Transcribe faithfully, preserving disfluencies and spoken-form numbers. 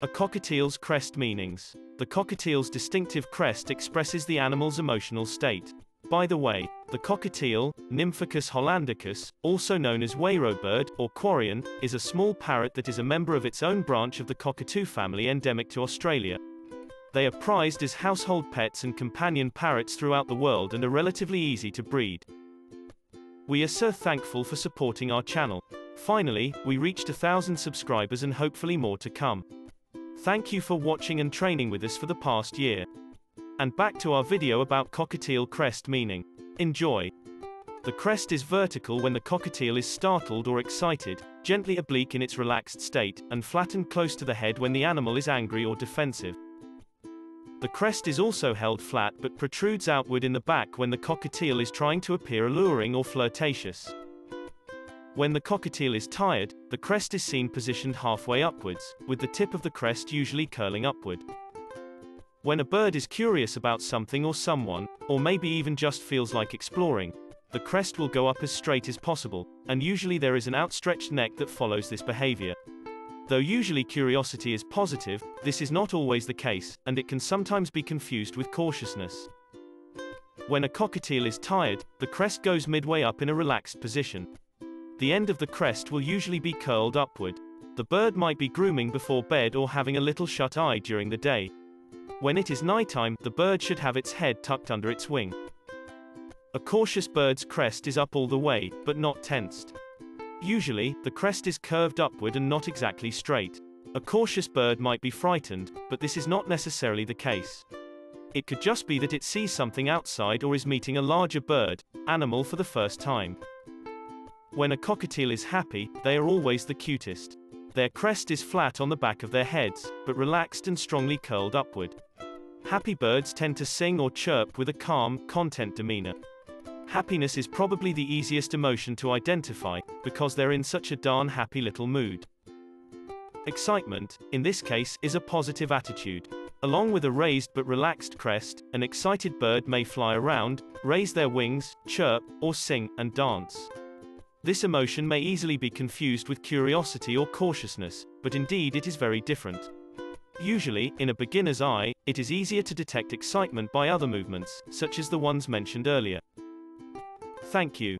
A cockatiel's crest meanings. The cockatiel's distinctive crest expresses the animal's emotional state. By the way, the cockatiel, Nymphicus hollandicus, also known as Weiro bird, or Quarrion, is a small parrot that is a member of its own branch of the cockatoo family endemic to Australia. They are prized as household pets and companion parrots throughout the world and are relatively easy to breed. We are so thankful for supporting our channel. Finally, we reached a thousand subscribers and hopefully more to come. Thank you for watching and training with us for the past year. And back to our video about cockatiel crest meaning. Enjoy! The crest is vertical when the cockatiel is startled or excited, gently oblique in its relaxed state, and flattened close to the head when the animal is angry or defensive. The crest is also held flat but protrudes outward in the back when the cockatiel is trying to appear alluring or flirtatious. When the cockatiel is tired, the crest is seen positioned halfway upwards, with the tip of the crest usually curling upward. When a bird is curious about something or someone, or maybe even just feels like exploring, the crest will go up as straight as possible, and usually there is an outstretched neck that follows this behavior. Though usually curiosity is positive, this is not always the case, and it can sometimes be confused with cautiousness. When a cockatiel is tired, the crest goes midway up in a relaxed position. The end of the crest will usually be curled upward. The bird might be grooming before bed or having a little shut eye during the day. When it is nighttime, the bird should have its head tucked under its wing. A cautious bird's crest is up all the way, but not tensed. Usually, the crest is curved upward and not exactly straight. A cautious bird might be frightened, but this is not necessarily the case. It could just be that it sees something outside or is meeting a larger bird, animal for the first time. When a cockatiel is happy, they are always the cutest. Their crest is flat on the back of their heads, but relaxed and strongly curled upward. Happy birds tend to sing or chirp with a calm, content demeanor. Happiness is probably the easiest emotion to identify, because they're in such a darn happy little mood. Excitement, in this case, is a positive attitude. Along with a raised but relaxed crest, an excited bird may fly around, raise their wings, chirp, or sing, and dance. This emotion may easily be confused with curiosity or cautiousness, but indeed it is very different. Usually, in a beginner's eye, it is easier to detect excitement by other movements, such as the ones mentioned earlier. Thank you.